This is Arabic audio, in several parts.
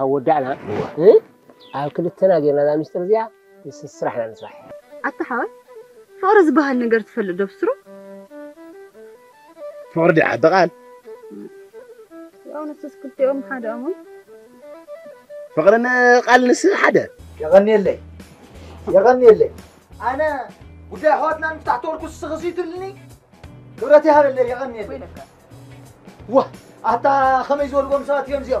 ودعنا أو كل التناجي نذا مستر زيا يسرحنا نسرح أتحاول فأرز بها النجار تفل دفسرو فأردي عاد قال أو نسكت يوم حدا أمي فقرنا قال نس حدا يغني لي أنا وده هاتنا نفتح طورك السغزيت لني قرأتي هذا اللي يغني لي واه أتا خميس والقوم ساعات يوم زيا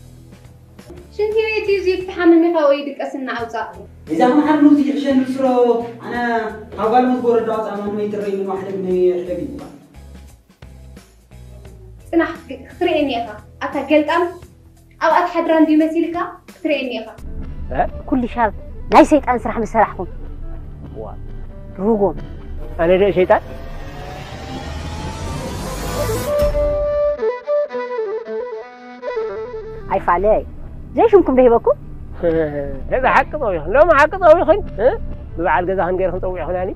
شن هي تيجي تحمل مخا ويدك أسنع أو تعرف إذا ما حملوتي عشان نسرو أنا أول ما تقول الدعوة أمام ما يترين من واحد ابني حلبي أنا اخترعني أخا أتقلت أم أو أتحد راندي مثيلك اخترعني أخا كل شاب لا يسيت أنسرح مسرحكم روقهم أنا ده شيطان عيف علي زي شمكم رهيبكم هذا حق طويخ لو ما حق طويخين ببعال قزاهن غيرهم طويخون يعني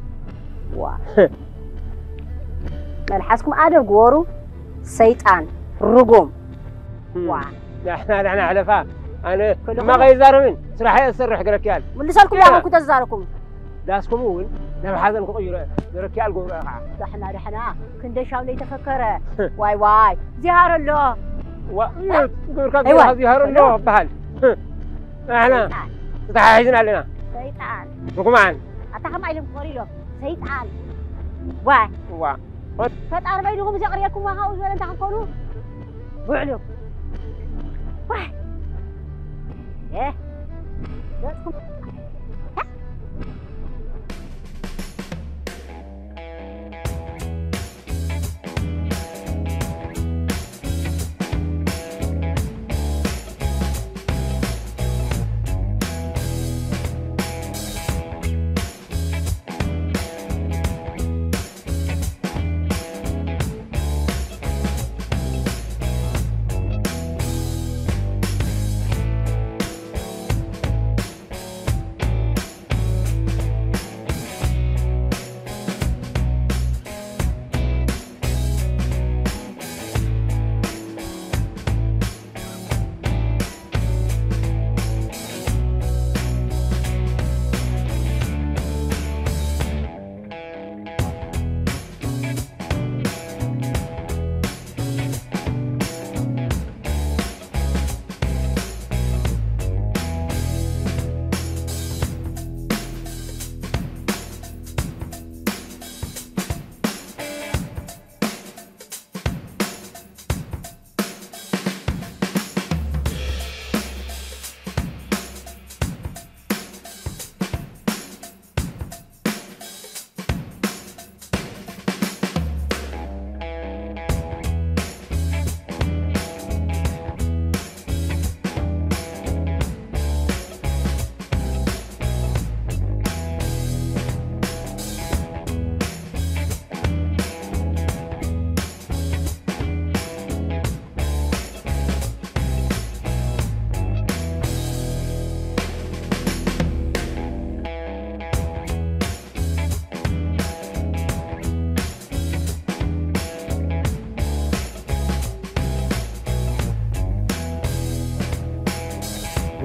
واه ملحسكم آدم قورو سيطان رقوم واه احنا علفاء انا ما غيزارمين سرحي اسرح قركيال من لسالكم يا مكو تزاركم داسكم وين لما حازنكم قيرو قركيال قورو احنا كندشاو لي تفكر واي واي زهار الله وقلت قبل أيوة. هذه الله بحال احنا تحايزنا علينا سيطان رقمان اتخم عليهم قريلو سيطان واه فتان بينهم زقريكم وهاوز ولا تحكونوا بعلو واه ايه جاتكم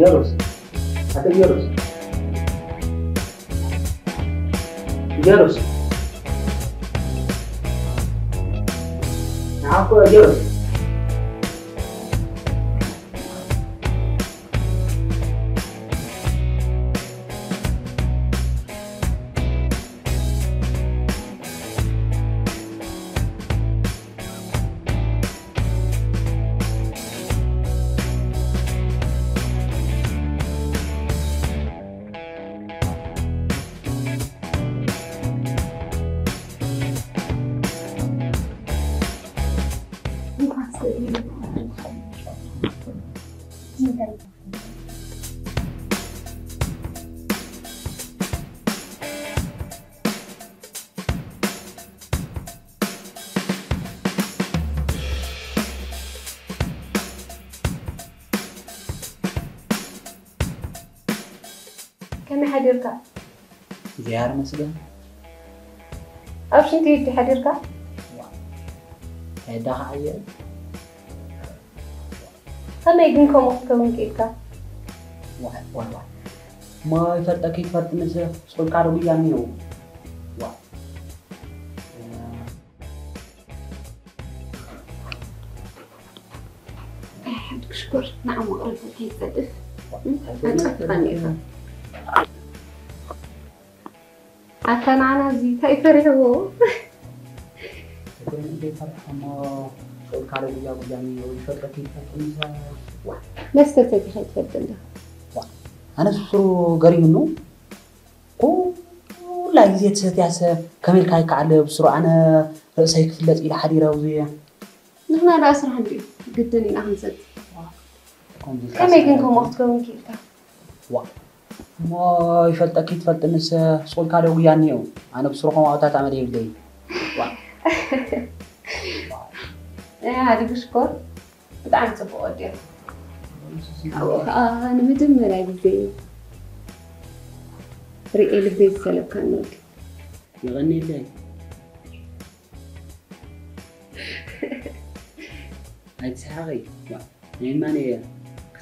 يا كم حديرك؟ زيارة مثلا؟ أبشنت يدي حديرك؟ هذا عيال؟ أنا يجينكم أختكم كيكا؟ واحد واحد ما يفتح كيك فرد مثلا سكول كاروبي يعني هو واحد. أشكر نعم أقول كيف تدف؟ أنا أتقنها. أكان أنا زي تايفري هو. ما استفدت خير تفضل ده. أنا صرو قريب منه. ولا يزيد ستياسة كمل كايك على بسرعة أنا رأسي كفلت إلى حريرة وزي. نحن على أسرع حدي جدا إلى أحمد. كم يمكنكم أختكم كيف؟ ما يفلت أكيد فلت الناس صول كارو ويانيو أنا بسرعة ما أتعمل عملية بدي. هذه بشكر بتعمل تبوادي. أنا مدمرة البي رئي البي سلب كانوا. يغني لي. هاي تسحقي لين ما نيا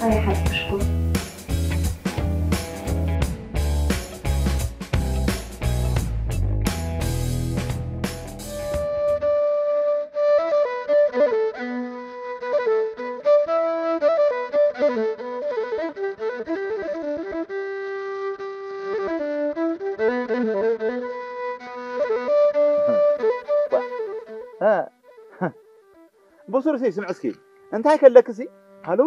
هاي حد بشكر. بصور سي سمع سكي انت هاي كان لك سي هلو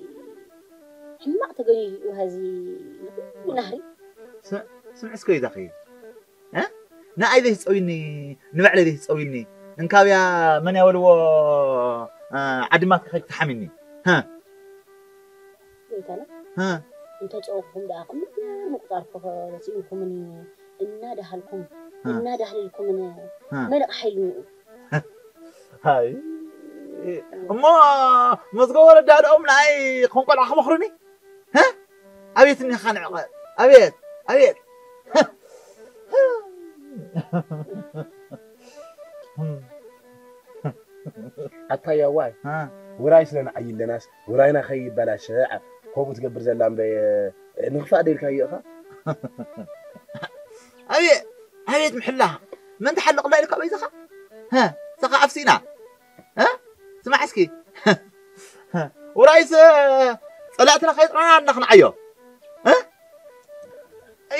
حماق تقولي وهذه ونهري سمع سكوي دقيق ها نا أي ذي تسويني نبعلي ذي تسويني انكاويا من يولو عدمات خليك تحملني ها ويتانا ها انتو تقوكم داقم مقدار فقا نسيبكم مني النادة هالكم النادة هالكم من ملق حلو هاي ما مزقور الدار أم ناي خنقل عخ مخرني ها أبيت إني خان عقل أبيت حتى يا واي ها ورايش لنا عيل لناس وراينا خي بلا شاعة هو بتقبر زلام بي نخفى ديل كايقها أبيت محلها من تحلق لا لك أبيت خا ها سقى عفسينا ها سمع اسكي ورايس طلعتنا خيط رانا نخنعيو ها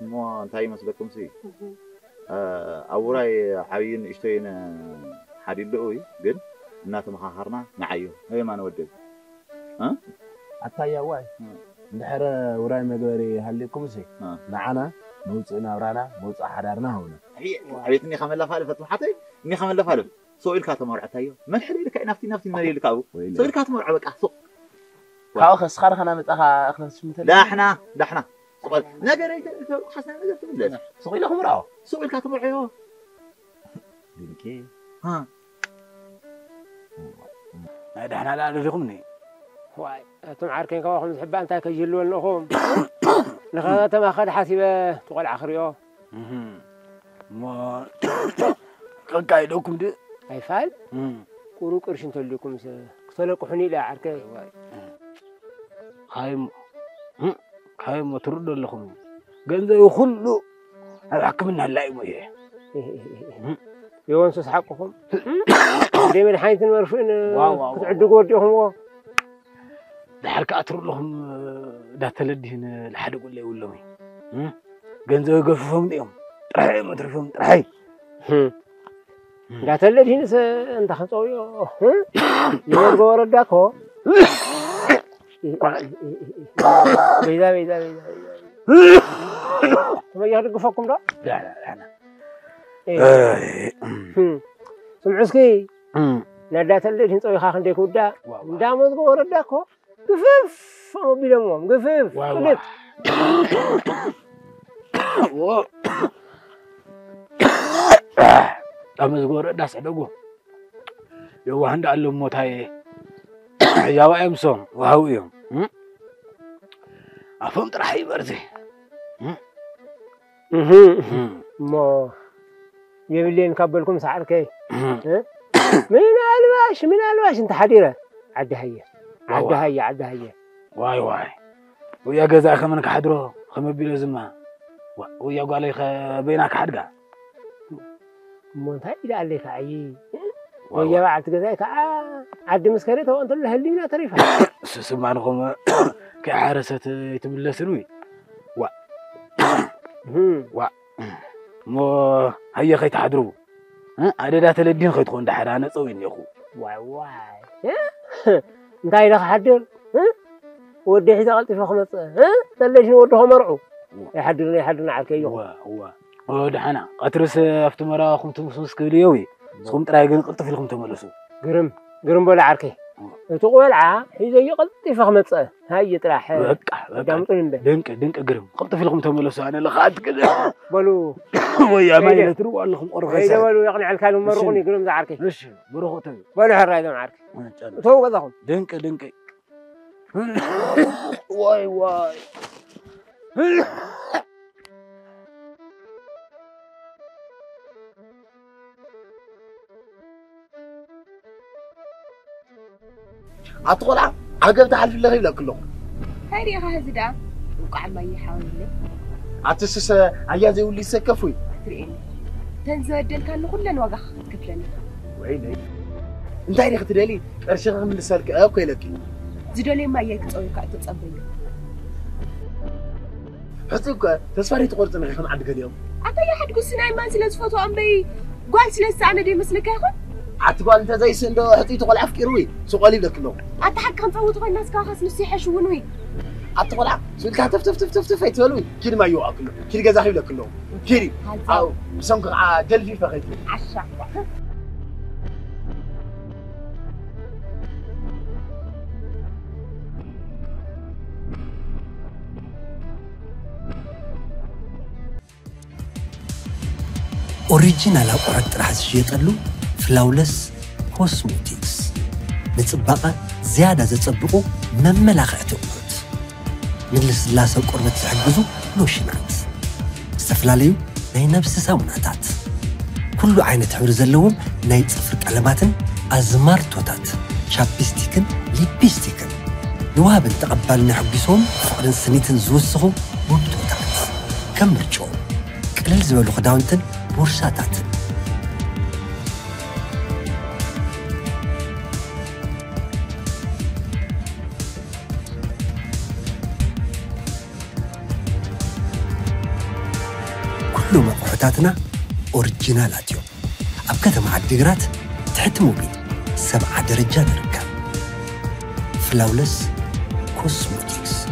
ما انت هاي مسبكم سي أو رأي حبيين اشترينا حديد بقوي جد الناس مخاخرنا نعيو هي ما نودد ها عطايا واي نحر وراي مدوري هليكم سي معنا موتنا ورانا موت أحرارنا هنا عبيتني خملة فالفة محطي إني خملة فالفة سويل كاتم ورعتايو ما حري لك نفتي مري لك أبو سويل كاتم ورعبك أحسق كاو خسخر خنا متأخا أخنا سمت لا إحنا لا إحنا صقول نجري حسنا نجري تبلد صقول لهم رأوا سويل كاتم ورعيو دينكي ها ده إحنا لا نرجعوني واي تنعركين كوا خمس حبان تاك يجلوا لهم نخاف ما خد حسيبه تقول عخريو ما قايلكم دي هيفعل كورو قرش انت لكم تسلقوا حني لا عركه هاي ما ترد لكم غنزو كله حكمنا لا مويه يونس حقكم ديما الحين المرفئن تعدوا وديهم بحركه اتر لهم دا تلدين لحد يقول لي ولا وي غنزو يقففهم ديهم طرحي ما ترفهم طرحي دا تلد هنا انت خطويو يورغ ورداكو بيدا ما يهرقوا فوقكم ده لا ايه سمعسكي نادا تلد هنا صوي خاخن ديكو دا مزغ ورداكو قفف بيلموم قفف قلت أمزجور داس أدوقه يوهند علم متاعي يا أمسون وهويهم أفهم ترحي برزي ما يبلين كابلكم سعر كي من الواش أنت حديرة عد هيا واي ويا جزاء خمنك حدره خم بيلزمها ويا قالي بينك حدقة منتهي إلى عليك عيي ويا بعد كذاك عد مسكريتها وأنت اللي هلينا تريفها سمعناكم كعرسة يتبلى سلوي ما هيا خيت حدرو عدد لا تلدين خيت خون دحر أنا صوين يا أخو واي أنت إلى حدر ودي حيت غلطي في خمس تلجني ودهم مرعو يحدرنا على كي هو ودحنا قترس افتمرا خمتم سكليوي سخم تراغن قلطف لكم تملسو غرم بلا عركي تقولع اذا قلطف خمصه هاي تراح دنك غرم قلطف لكم تملسو انا لخات كذا بلو ويا ما يتروا لكم قرفه اي بلو يقنع الكلام مرغني غرم ذا عركي ليش بروخته بلو حراي ذا عركي تو غزاهم دنك واي أطلع عقبت على الفيلا غير لك لهم. هاي هذا وقع ما يحاول لك. عتسس عيال زي اللي سكفوي. تريني. تنزل كان كلنا وقع كفلنا. وعيني. أنت هاي أخت دالي أرشغل من لسانك أوكي لك. زدالي ما يكتسوي كأتصبري. حسوك تسفري تقول أنا خم عندك اليوم. أنت يا حد قصناي ما زلت فوتو أمي قالت لسه أنا دي مثلك أخو. عتقول أنت زي سندو حطيته على عفكي روي سقالي بدك لهم. أتحكم فوتوا الناس كاخس نسيح شونوي. أتقولها سويت كاتف تف تف تف تف هيتولوي كيري ما يوقع كله كيري جزاح يبدأ كله كيري أو مسمك ع جلفي فخذ عشرة أوريجينال أقعد رحشية قلو فلاولس كوسموتكس نتبقى زيادة تطبقوا مملخة تقعد نجلس لاسو قربة تحجزو لوشنات استفلاليو ناي نفس ساوناتات كل عينة حور زلوم ناي صفر قلماتن أزمار توتات شابستيكن ليبستيكن نوابن تقبلنا حجزهم فقرن سنيتن زوسهم وبتوتات كم مرجو قلل زبلو خداونتن ورشاتات كل مقعداتنا اوريجينالات يوم أبكت مع الدقرات تحت موبيل 7 درجات ركب فلاولس كوسموتكس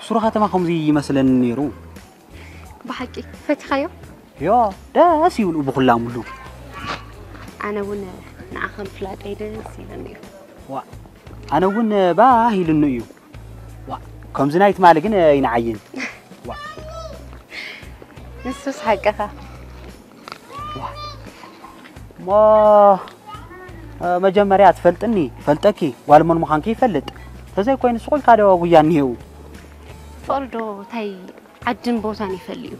صراحة ما خمزي مثلا نيرو بحكي فتحيو يا دا سيول وبخلا ملو انا ون نعخم فلاط ايدن سيلني وا انا ون باهي لنيو وا كمز نايت مالكن ينعين وا نسوس حقها وا ما مجمريات فلطني فلطكي والمن مخانك يفلط فزي كوين سقول كادوا ويا نيو فردو تاي عدن بوتان يفليو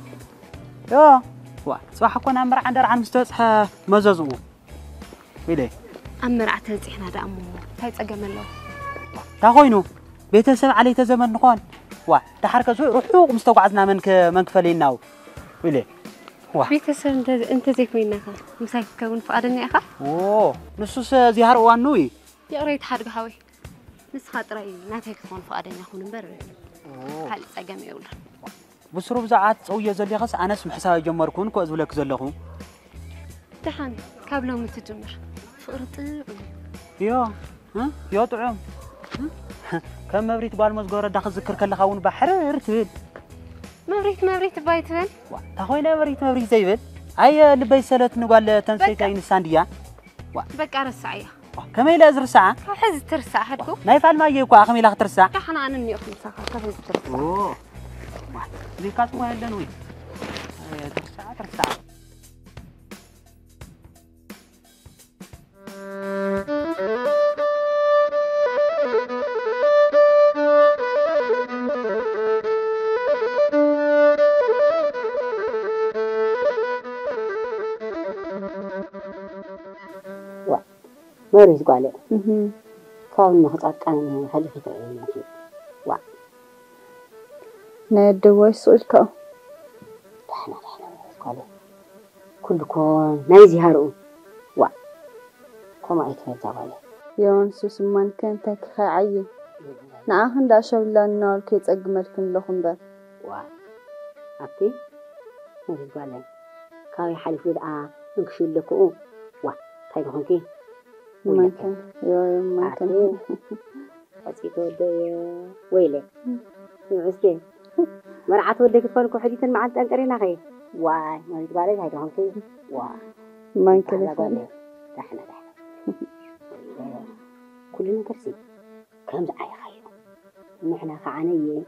يا وا صباح كنا مرع عند رعن مستوصحه مززو ويلي امرع تنصحنا دا امو تاي صقملو تا خوينو بيتسب عليه تزمن نكون وا تحركه سو روحو مستوعزنا منك فليناو ويلي وا بيتسب انت زي كوينها مساك كون فقدني اخا او نسوس زيهر وانوي يا ريت حرق هاوي نس خاطري ناتك كون فقدني اخون بر هل أجمع يقول؟ بسرو بزعات أو يزلي خس أنا اسم حساب جمركون كأز ولا كزلهم. تحن قبله متجمر فقرت يا ها يا طعم كم مبريت بالمزجورة داخل ذكر كله خون بحر تبل مبريت بايتبل تخوي مبريت زي بل أي اللي بيسألت نقول تنسي كاين سانديا بكر الساعة كمي لازر ساعة حز ترسع حدكو نايف على ما يجيكو أخمي لا ترسع أنا أني أخمي ساعة حز ترسع أوه واحد ذي كاتبوا هلا وين ترسع ماريز قالي كان نخطط انا هل في تعيين وا ندوي سويكو احنا قالي كلكم نايزي هارو وا كما يتفاجئ قالي يون سوس من كان تك خاعي نعهن داشو لنا كي تصقملكم لهم بر وا ابي ماريز قالي كاي حلفي دعا نكشل لكو وا تايكونكي ممكن يا ممكن أسيت ودي ويلك عزين مرعت وديك تفرقوا حديثا مع التأجرين غير واي ما يتبارد هاي كمان كذي واي ممكن يفعل دحنا كلنا كرسي كم زعيا خير نحنا خعنية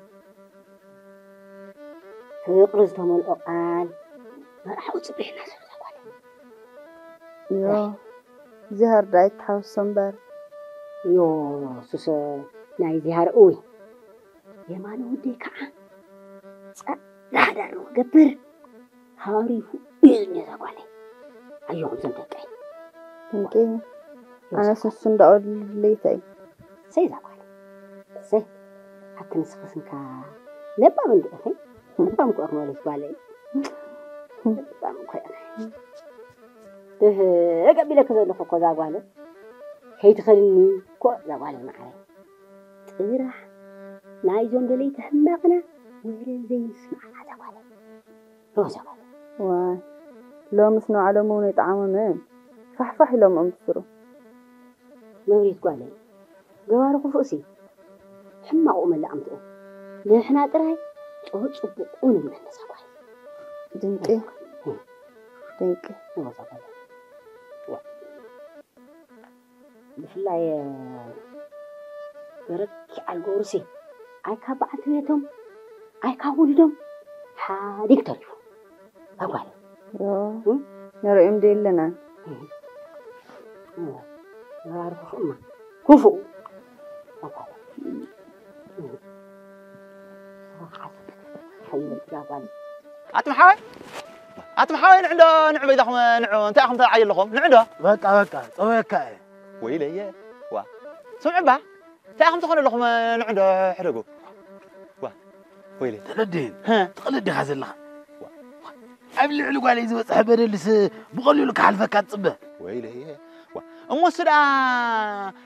فيقرزهم الأقال ما راح أصبح ناس يا زهر رايت حوس صنبر يو سوس ناي زهر قوي يا مانو ودي كعا لا دار وقبر هاري بإذن يزاق علي أيوه زندك عين ممكن أنا سنسون دقول ليتاي سي زاق علي سي حتى نسخصن كا نبا من دي أخي نبا مكو أغمالي سبالي نبا مكو أغمالي أقبل لك ذلك قذاقوالد هيتخلني قذاقوالد معي تقرح لا يجون دلي تحمقنا ويلن زي نسمع هذا ولا روزا ولا لو مسنو على مون يطعمنا فحفح لهم امصرو موريت قالي جواركو فوسي حماقو من لامطو نحنا طراي او صبقو من نسقاي دنقي دنقي روزا ولا بفلاي برك على قرصي أيكا بعتنيتهم أيكا ولدهم حاديك تعرفوا أقول يا رأيهم ديلنا لا أعرف أمه كفو أقول حلو الجبل أتمحاول أتمحاول نعلو نعبي دحوم نعون تأخذ تعايل لهم نعده وكا ويلي وا سمع بقى تأخذ تخون لهم نعده حرقو وا ويلي تقلدين ها تقلد هذا الله أبلع له قال يزوج حبر لس بقول لك حلفة كاتبة ويلي وا أمو سدا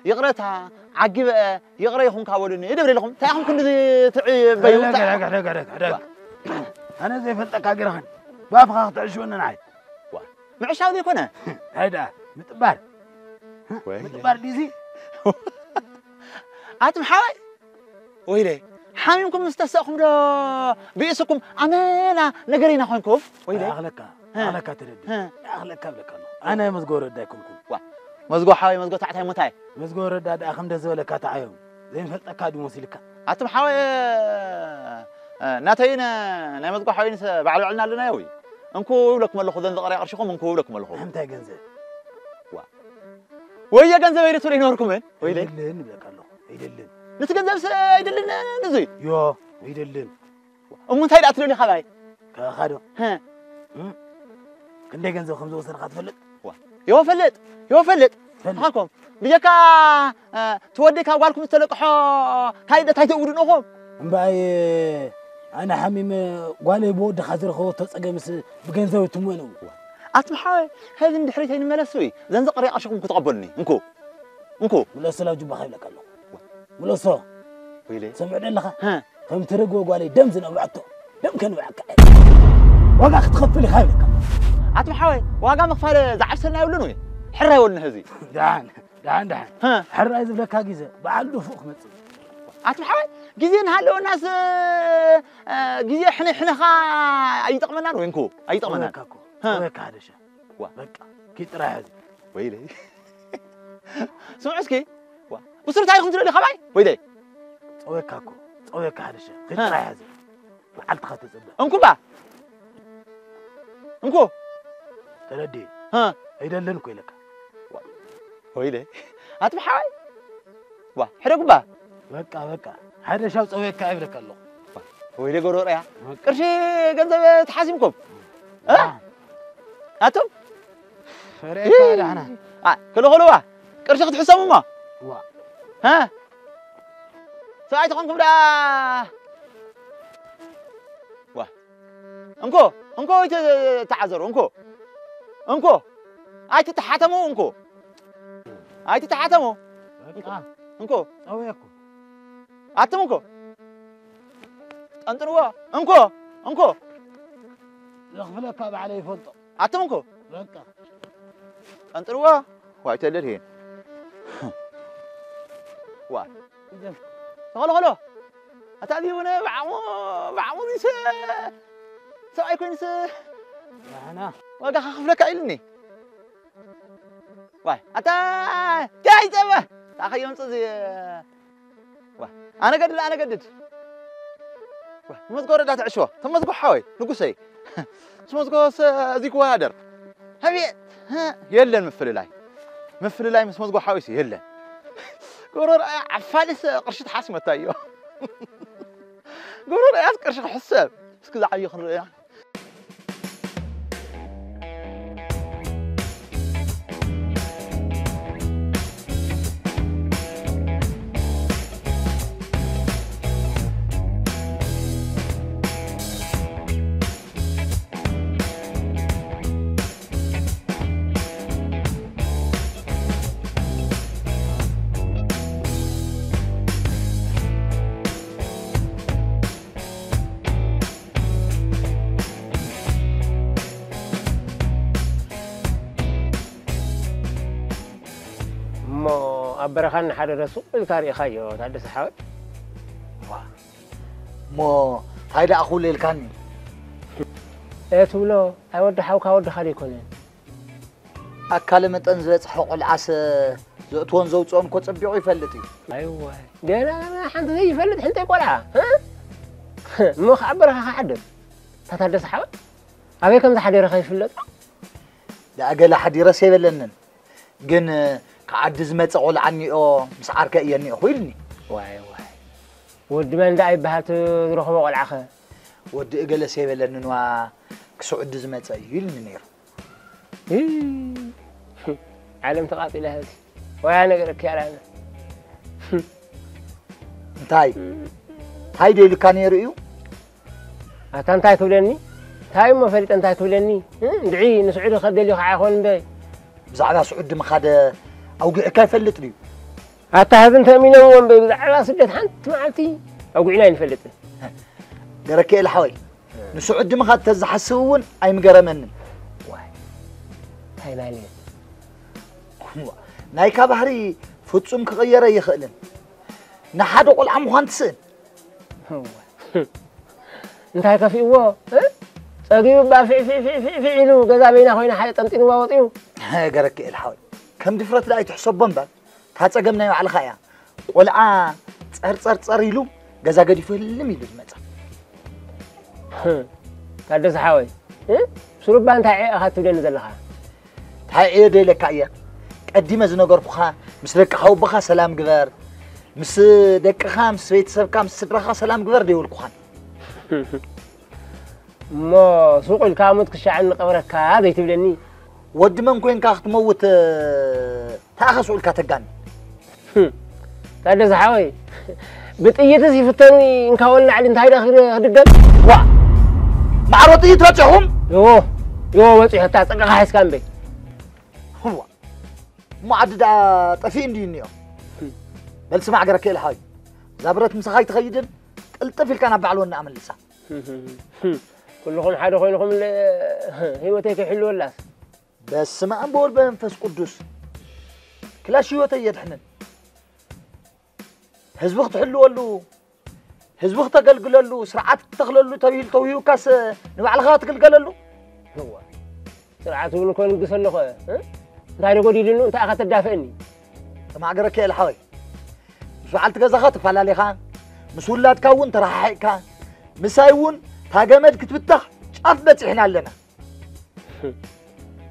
يقرأها عجيب يقرأهم كاولوني يدبر لهم تأخذ كل ذي تعب بيوت تعب أنا زي فلتك أجرهن بابغى أخطأ شو أنا نعي وا معش هذي كنا هذا متبار متبار ديزي أنتم حاوي ويلي حاميكم مستسقكم را بيسكم أمانة نجرينا حنكم ويلي أغلقها تردي أغلقها بلكنا أنا مزجور رداكم وا مزجور حاوي مزجور تعتها متاعي مزجور ردا دا أخمد زولك تعايهم زين فلتك هذا موسيلك أنتم حاوي ناتينا نايم مزجور حاوي بعلو علنا لنا يوي أنكو لكم اللي خذن ذقري أرشكم أنكو لكم اللي خذ هم تاجنزة وا ويا جنزة ويا توري نوركمين ويلي يدلين بلكنا يدلين نتقدم سيدلنا نزيد يا يدلنا أمون تايد أتلوني خباي كأخدو ها كندي جنزة خمسة وسرقة فلت وا يو فلت يو فلت هاكم بيجك توديك أقوالكم تلقحوا تايد تايد أورنهم باي أنا حميم قالي بود خزر خوات تسقى مس بجنزة وتمونه أتمحى هذه الدحرية هنا ملاسوي زين زقري أشكم كتقبلني نكو نكو ولا سلا جب خير لك الله ولا صو ويلي سمعنا لها ها هم ترقوا قالي دم زين وعطوا دم كان وعك وقع تخف لي خير لك أتمحى وقع مخفر زعشنا يولنوي حرة يولنا هذي دعان دعان دعان ها حرة إذا لك هاجزة بعده فوق متسوي أتمحى جزين هالو ناس جزين إحنا خا أي طقمنا وينكو أي طقمنا كاكو ها كارشة وا كيت راح ويلي سمعسكي وا بصير تعي خمسة لي خباي ويلي أوه كاكو أوه كارشة كيت راح بعد خاتز أنكو با أنكو تردي ها هيدا اللي نكوي لك وا ويلي أتمحى وا حرقو با بكا هذا شاوس أويك أبلك الله ويلي قرور يا كرشي قنزة تحاسمكم ها أنتم فريق هذا أنا كله خلوه كرشي قد حسام ما ها ساعة تقومكم دا واه أنكو تعذروا أنكو أنت تحاتموا أنكو أويكو أتمكو أنتوا أنكو لغفلك أبا علي فندق أتمكو أنتوا وأتدر هين وا خلو أتعلمونا بعمر نسى سأيكو نسى أنا وقع خفلك إلني وا أتا جاي تبا تأخيون صديق أنا قدد أنا قدد مزقو ردات عشوة ثم مزقو حاوي نقصي ثم مزقو ذيكو هادر هبي ها يلا مفل لاي مس مزقو حاوي سي يلا قرر عفالس قرشة حاسمة تايو قرر يا قرشة حساب اسكو زعبي خنر يعني أبرهان حد رسول الكاري خيو هذا سحاب ما هيدا أقول للكاني إيه تقوله أود حوك أود خلي كله أكلمة أنزلت حق العس زوتون زوتون كنت أبيعي فلتي أيوة ده أنا حنت زي فلت حنت يقولها ها مخ أبرهان حد هذا سحاب أبيكم ذا حد يرخي فلت لا أقل حد يرسي فلنن جن قعد زمت أقول عني أو مسعر كأيني أقولني واي واي ود من داعي بهات روح وقول عخا ود أقل سيف لأنه وا كسعد زمت أيلني نير علم تقاطي لهذه وأنا قلت يا رنا تاي تاي ده اللي كان يريو أتان تاي تقولني تاي ما فريت أن تاي تقولني دعي نسعد خد اللي خاخون ده بزعل سعد ما خد أو كيف فلتني؟ حتى هذا أنت مين هو بزعل سدت حنت معلتي أو قعنا ينفلتني. قرك إلى حوي. نسعد ما خد تزح السوون أي مقرا منن. واي. هاي مالين. هو نايك بحري فتسم كغيره يخلن. نحد قل عم خانتسن. هو. أنت هاي كفي هو. أجيب بقى في علو كذا بينا خوينا حالة تنتين وواطيو. ها قرك إلى حوي. كم دفرت لا يتحسب بمبا حتى قمنا على خيا والآن صار يلو جزا قد يفلم يلو المتع هذا صحاوي سرب بان تاع اخذت لنا زلها تاع ايه لك يا قدي ما زنغرخا مسلك خوبخا سلام غبر مس دقخا مس بيت سبكا مس درخا سلام غبر ديولكخا ما سوق الكامت كشعن قبرك هذا يتبلني ود من كوين كاخت موت تاخسوا الكاتجان. هذا زحوي. بتأيي تسي فتني إن كاولنا على إنتهاء آخر الدجال. وا. معروضي يترجعهم؟ يو وتشي حتى تقع حس كان بي. هو. ما عدد طفين دينيا. بل سمع قرك الحاي. زبرت مسخاي تخيدن. الطفل كان بعلون نعمل لسه. كلهم حاجة كلهم هي تيك حلو ولا؟ بس ما أنبول بنفس قدوس كلا شيوة تيد حنن هزبخت حلو اللو هزبخت قلقل اللو سرعات تغللو تبيل تويو كاس نبع الغات قلقل اللو هو سرعات ونكون قسلنا خويا انت قولي لي انت اخذت تدافعني ما عقرك يا الحوي فعلت كذا خطف على لي خان مسولات كون ترحق كان مسايون تاجمد كتبتخ شافت احنا لنا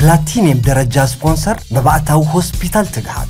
بلاتينيم درجة سبونسر ببعتها هوسبيتال تقعد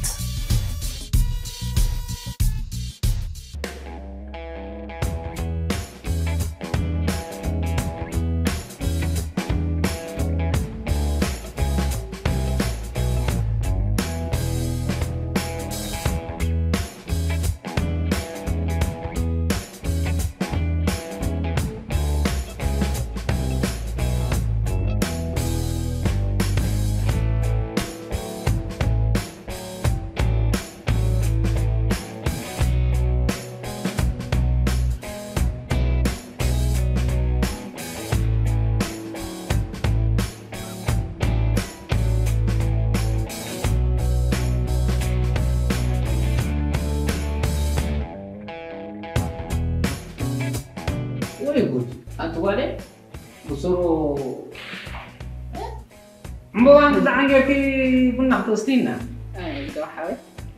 استنى اي دوحه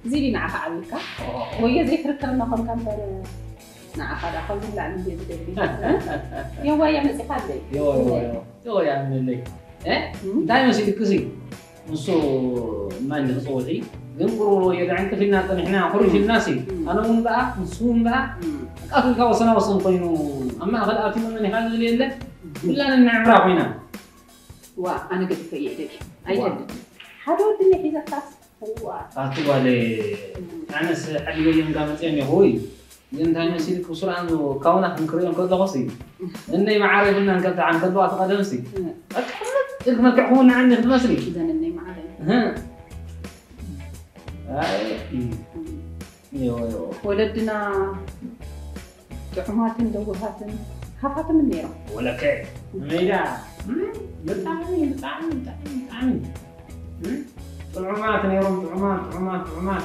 زيدي نعف عليك وهي زي تركنا كم كم نعف على حول لا عندي بدي يا ويا مسافه زي يا يا لي ايه دايما زي كذي نصو ما عنده صوتي ينقروا له يدعك فينا احنا خرج الناس انا هم بقى نصوم بقى اكل كوسنا وصنطينو اما غلاتي من هذا الليله ولا انا نعمره هنا وانا قلت في يدك اي جد هذا ودني حيزة تاس أتوالي أنا سأجيب يوم قامت يوم يهوي يوم ثاني مسير كوسر عنه كونه حنكري يوم كذا غصي إني ما عارف إنه كذا عن كذا أتقدمسي أتحمل إنك ما تعون عني في مصري إذا إني ما عارف ها أي يو ولدنا تعماتن دوهاتن خافت من نيره ولا كيف نيره بتعمل بتعمل بتعمل طعمات نيرون طعمات طعمات طعمات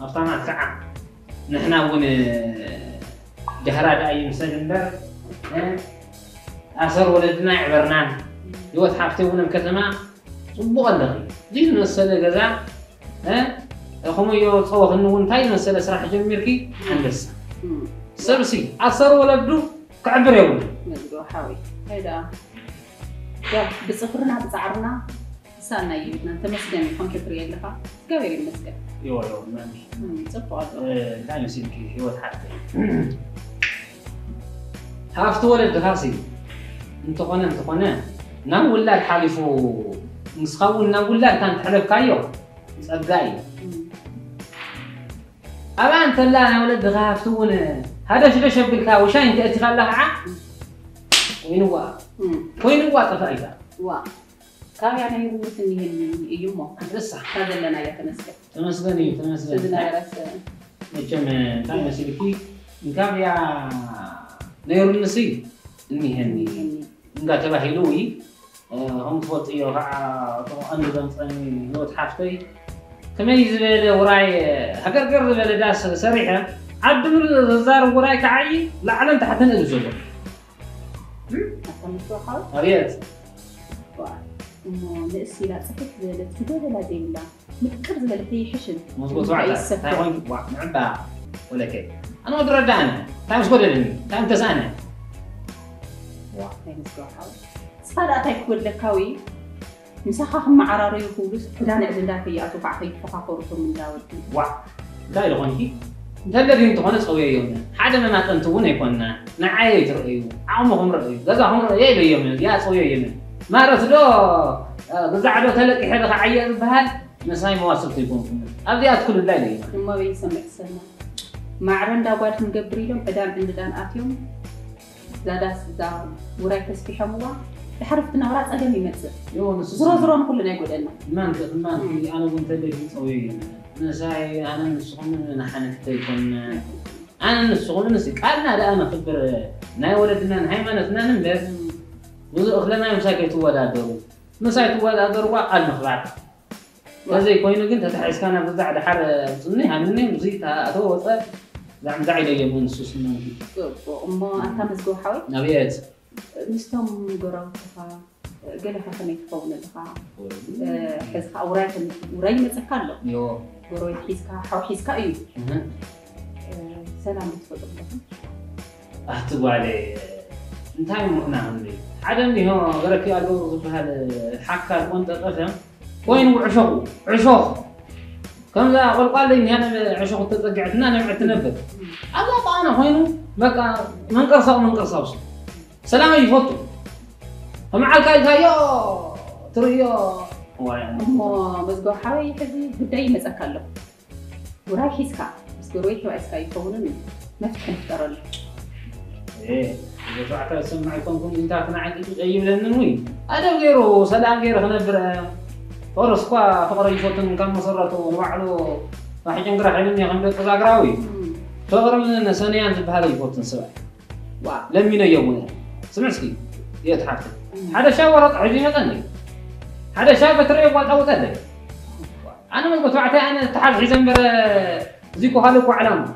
أصلاً ساعة نحن ون جهرات أي مسجندر أسر ولدنا عبرنان يوت حافتي ون مكتمة صبوا الله جينا السنة كذا أخوي يو صوّخ إنه ون تاين السنة سرح جميركي هندسة سرسي أسر ولده كعبر يوم نقول حاوي هيدا بسفرنا بسعرنا سانا يودنا تمسكني فانك بريال لها قوي المسكة يو يو ماشي صفات لا يسيركي يو حتى هافت ولد هاسي انتقنا انتقنا نام ولا الحالفو نسخاو نام ولا كانت حلف كايو صدقاي أبا أنت لا أنا ولد هافتون هذا شو ليش بالكا وشان أنت أتخلى لها وين هو وين هو تفايدة كان يعني يقول إني يومه لسه هذا اللي أنا يتناسب تناسبني تناسبني تناسبني كم مسيركي كم يا نير النسي إني هني إنك تبى حلوي هم فوتي وها أنا بنتني نوت حفتي كمان يزبل وراي هكذا قرب داس سريعة عبد الزار وراي كعي لا علم تحت نزل أريد لأسي لا سكت للتبادل لا دين لا متكرر للتي حشد مضبوط وعلا تايم معبا ولا كيف أنا أدري ردانا تايم سكوت لني تايم تسانا واحد تايم سكوت حاول صار أتاك كل كوي مسخخ مع راري وفلوس لا نعزل لا في أتوقع في فقاقور من داود واحد لا يلغوني ده الذي نتقن سوية يومنا حدا ما تنتونه يكوننا نعيش رأيه عمهم رأيه جزا هم رأيه يومنا يا سوية يومنا ما رسلوه قزعلو تلقي حدا عيال بهال مساي مواصل تليفون أبدي أدخل الليل ما بيسمع سلمى مع رندا وقت مقبريلهم أدام عند دان آتيوم زاداس زاو وراكس في حموة بحرف إنه راس أدمي متزر يوه زرو زرو كلنا يقول لنا ما أنت أنا كنت تلقي سوي مساي أنا نسخون نحن تليفون أنا نسخون نسيك أنا لا أنا خبر ناي ولدنا نهاي ما نتنا نبدأ وزو أخلانا مساكي توادادرو مساكي توادادرو المخلات وزي كوينو قلت هتحيس كان بزعد حر صنيها مني وزيتها أتوه زعم زعي لي يبون السوس مني أما أنت مسكو حوي؟ نبيت مستوم قرام تخا قلي حسني تفاول لخا حسخا أوراك ورأي مسكال له يو قروي حسكا حو حسكا أيو سلام تفضل لكم أحتبوا علي انتهي مؤنا هنري عدمني هو غيرك يقول بهذا الحكر وانت تفهم وين وعشقه عشق كم ذا قال لي اني انا عشق ترجعتنا انا ما تنفذ الله انا وينو بقى منقصه سلام يفوتوا فمعك يا ترى هو بس قال حي حبي بداي مسكله وراك يسكع بس قرويته اسكع يفونني ما تفكر ايه إذا تعطى السمع يكونكم أنت أقنعك أجيب للنوي أنا غيره سلام غيره خنبر فرس قا فقري فوتن كان مصرته ومعلو راح ينقرأ علمني خنبر تزاقراوي فقرا من النساني أنت بهذا يفوتن سبع لمينا يومنا سمعتكي يتحكي هذا شاورت عجيبة ذني هذا شاب تريق وأو تدري أنا ما قلت تعطى أنا تحب عزمبر زيكو هالك وعلامة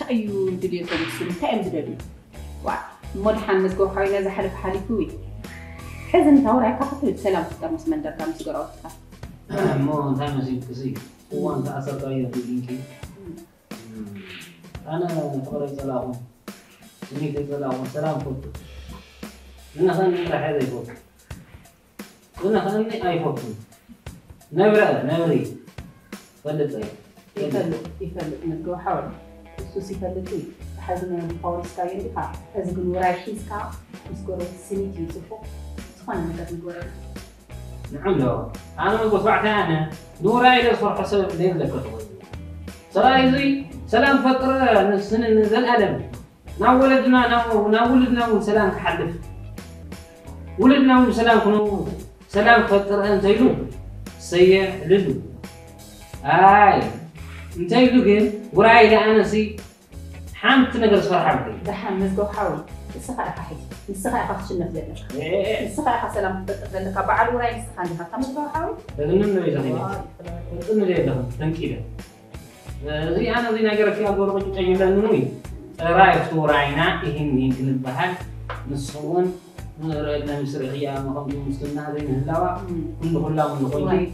تأيو دليل تمسك تأم دليل مدحن مسكو حوينا زحلف حالي كوي حزن تورعي كافتل السلام تترمس من دركا مسكو رأوتها مو انتهي مسيب كسي هو انت أسر طريقة في الانكي أنا فقري سلاهم سميك سلاهم سلام فوتو لنا خلني نقرح هذا يفوتو لنا خلني اي فوتو نبرأ نبري فلت اي يفلت مسكو حوالي السوسي فلتوي حزن فورسكا يندفع أزقل وراي حيسكا مسكورو سنيتي يتفو سخوانا مدر نقول نعم لو انا من قطعتها انا نوراي لصرح سليم لك سرايزي سلام فكره سن زل الم نا ولدنا سلام تحلف ولدنا وسلام كنو سلام فكر ان زيلو سي لدو اي انت يدوكن وراي انا سي حمت نقل صرح عبدي دحم مسكو حاول السخاء حاجي السخاء حاجش النفذ السخاء حسلام لك بعد وراي السخاء حتى مسكو حاول لانه يدخل لانه يدخل تنكيده زي أنا زي ناقرة فيها قربت تجيب النوي رأي صورة عينا إهني كل البحر نصون رأينا مسرعية مقام مسلمنا هذين هلاوة كله هلا من غيري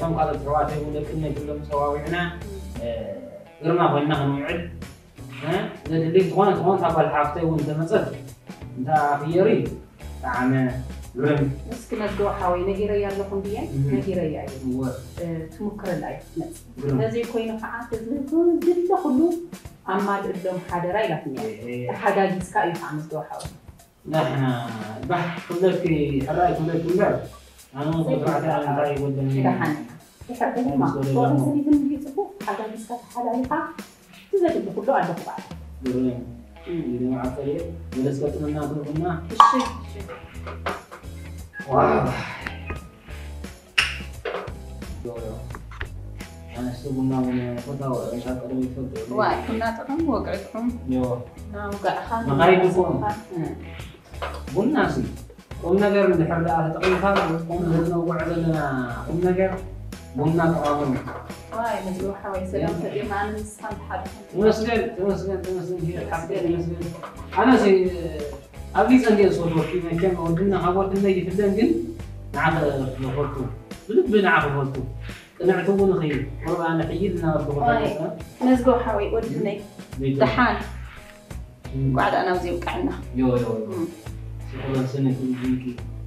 تم قادة رواتي ولكننا كلهم سواعنا قرنا بيننا نوعد لذلك تغون تبى الحافظة وانت مسد انت خيري تعمل لم مسكنا الدوا حاوي نجي ريال لكم بيان نجي ريال تمكر العيب نزي كوينو فعات تزلكم جدا خلو أما قدام حدا ريال فيني حدا جسكا يفعل الدوا حاوي نحنا بح كلك رأي كلك كلك أنا وضعت على رأي قدامي دحين يحبوا ما طول سنين من يسبوا حدا جسكا حدا يفعل تزلكم كلوا على بعض إذا ما عطيت ولسه كنا نقولنا واضح أنا استبنا من فتاة إن شاء الله يفضل وكنا تقوم وقعتهم يوه ما غايبكم قلنا سي قلنا غير اللي حرقها تقوم خارج قلنا لنا وعدنا قلنا غير قلنا تقوم واي مجروحة ويسلم تبين معنا نسخن بحرقهم ونسلم هي الحرقين أنا سي أبيز أني أصور فينا كم أودنا عودنا يفلان جن نعرف نقولكم بلب بنعرف نقولكم نعتبون خير والله أنا حيدنا ربنا نزقو حوي أودنا دحان بعد أنا وزيك عنا يو يو يو سكون سنة تيجي